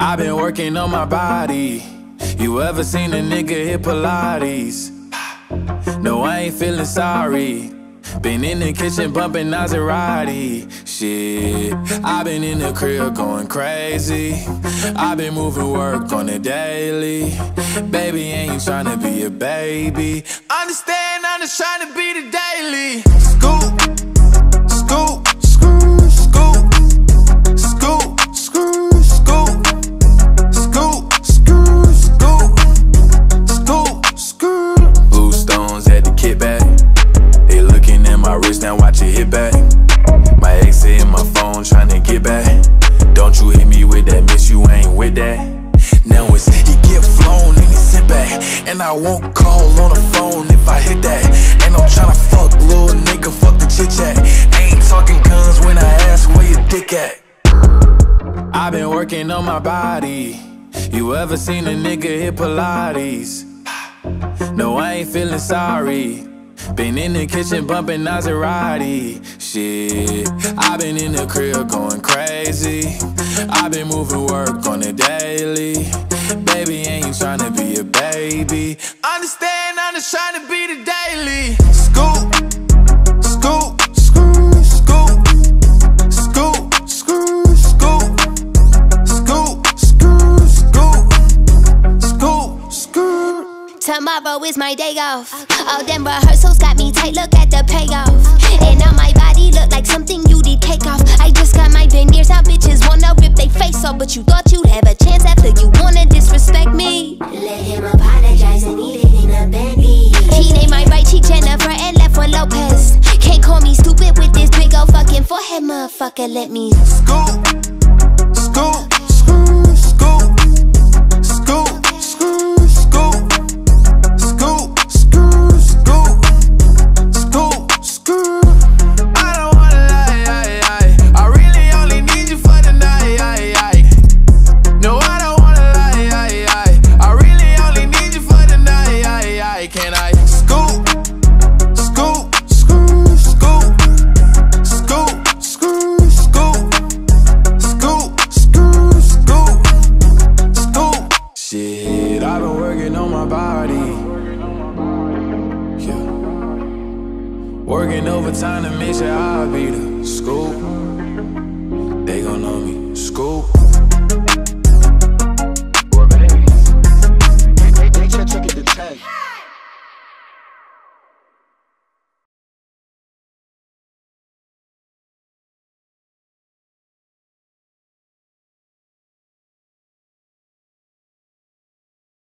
I've been working on my body. You ever seen a nigga hit Pilates? No, I ain't feeling sorry. Been in the kitchen bumping NASARATI. Shit, I've been in the crib going crazy. I've been moving work on the daily. Baby, ain't tryna be a baby. Understand, I'm just tryna be the daily. Scoop, scoop, screw, scoop. Scoop, screw, scoop. Scoop, screw, scoop. Scoop, screw. Blue stones at the kickback. My wrist now, watch it hit back. My ex in my phone, tryna get back. Don't you hit me with that, miss, you ain't with that. Now it's, he get flown and he sit back. And I won't call on the phone if I hit that. And I'm tryna fuck, little nigga, fuck the chit-chat. Ain't talking guns when I ask where your dick at. I've been working on my body. You ever seen a nigga hit Pilates? No, I ain't feeling sorry. Been in the kitchen bumping NASARATI. Shit, I've been in the crib going crazy. I've been moving work on the daily. Baby, ain't tryna be a baby. Understand, I'm just tryna be the daily. Scoop, scoop, screw, scoop. Scoop, screw, scoop. Scoop, screw, scoop. Scoop, screw. Tomorrow is my day off. All them rehearsals got me tight, look at the payoff. And now my body look like something you did take off. I just got my veneers out, bitches wanna rip they face off. But you thought you'd have a chance after you wanna disrespect me. Let him apologize and eat it in a bendy. He named my right cheek Jennifer and left one Lopez. Can't call me stupid with this big ol' fucking forehead, motherfucker, let me scoop, scoop, screw, scoop. Working overtime to make sure I be the scoop. They gon' know me, scoop.